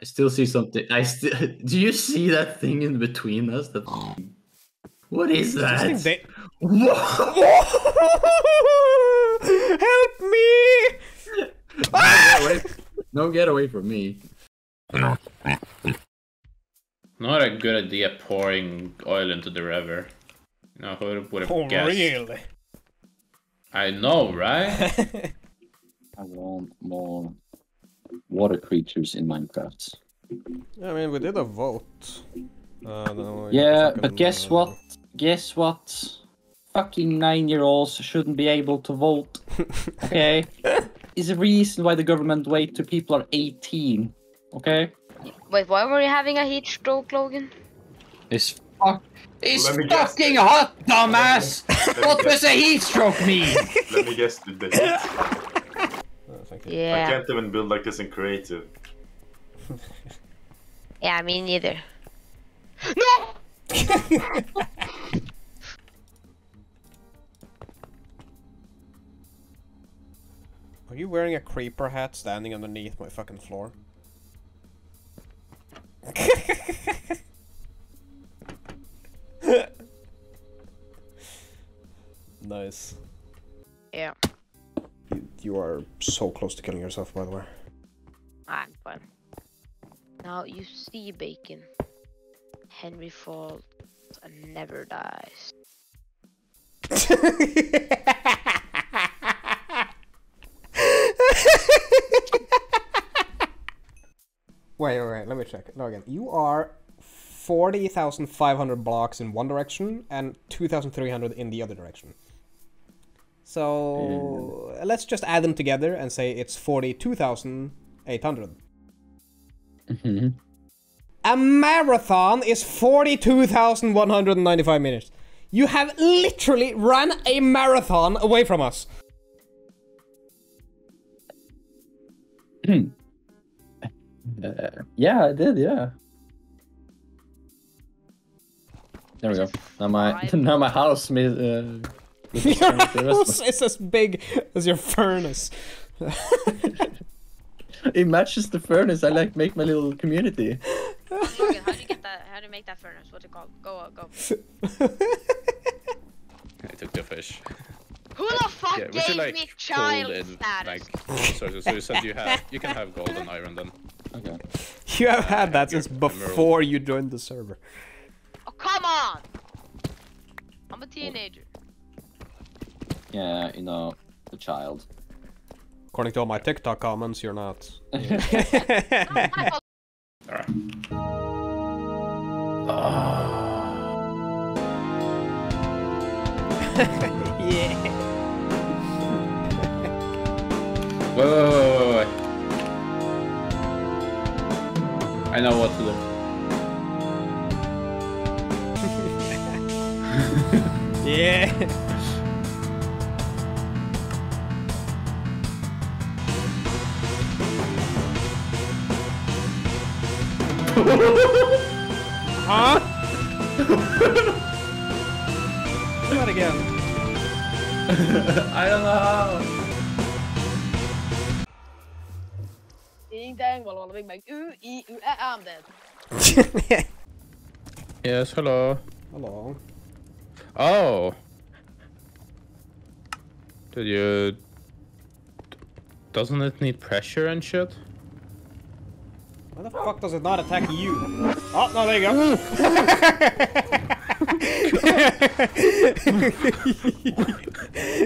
I still see something. Do you see that thing in between us? That what is that? Help me! No, get away from me. Not a good idea pouring oil into the river. No, who would have guessed? Really? I know, right? I want more water creatures in Minecraft. I mean, we did a vote. Yeah, but guess what? Guess what? Fucking 9-year-olds shouldn't be able to vote. Okay? Is the reason why the government wait till people are 18. Okay? Wait, why were you having a heat stroke, Logan? It's fucking hot, dumbass! What does a heat stroke mean? Let me guess the heat stroke. Oh, thank you. Yeah. I can't even build like this in creative. Yeah, me neither. No! Are you wearing a creeper hat standing underneath my fucking floor? Nice. Yeah. You are so close to killing yourself, by the way. I'm fine. Now you see, Bacon. Henry falls and never dies. Wait, let me check. No, again. You are 40,500 blocks in one direction and 2,300 in the other direction. So let's just add them together and say it's 42,800. Mm-hmm. A marathon is 42,195 minutes. You have literally run a marathon away from us. Yeah, I did, yeah. There we go. Now my house is your house is as big as your furnace. It matches the furnace. I like make my little community. Logan, how do you get that? How do you make that furnace? What's it called? Go. I took the fish. Who the fuck gave me child status? So you said you can have gold and iron then. Okay. You have had that since before you joined the server. Oh, come on! I'm a teenager. Yeah, you know, a child. According to all my TikTok comments, you're not. Yeah. Alright. Yeah. Whoa. I know what to do. Yeah. Huh? Do that again. I don't know. I'm dead. Yes, hello. Hello. Oh. Did you... Doesn't it need pressure and shit? Why the fuck does it not attack you? Oh, no, there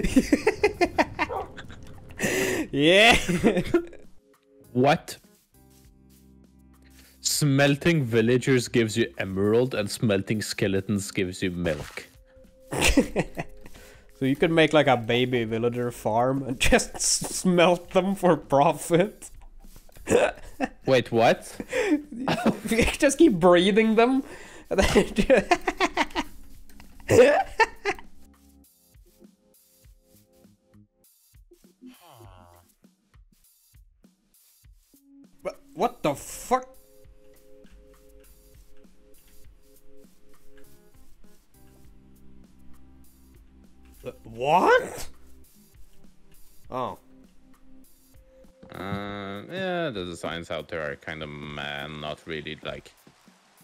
you go. Yeah. What? Smelting villagers gives you emerald and smelting skeletons gives you milk. So you could make like a baby villager farm and just smelt them for profit. Wait, what? You just keep breeding them. What the fuck? What? Oh. Yeah, this is designs out there are kind of not really like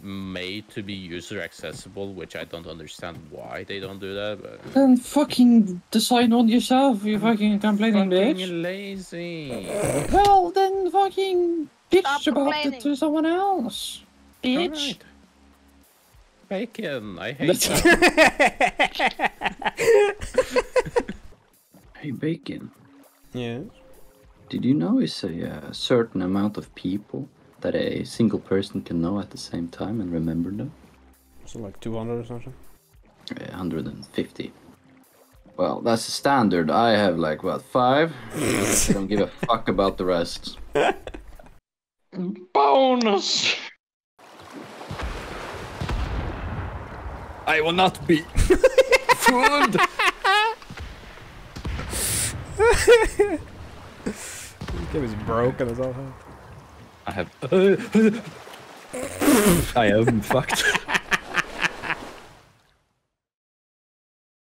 made to be user accessible, which I don't understand why they don't do that. But... Then fucking design on yourself, you fucking complaining bitch. You're lazy. Well, then fucking bitch stop about it to someone else. Bitch. Right. Bacon, I hate that. Hey, Bacon. Yeah? Did you know it's a certain amount of people that a single person can know at the same time and remember them? So like 200 or something? 150. Well, that's the standard. I have like, what, 5? I don't give a fuck about the rest. Bonus! I will not be fooled! This game is broken as all hell. I have... I am fucked.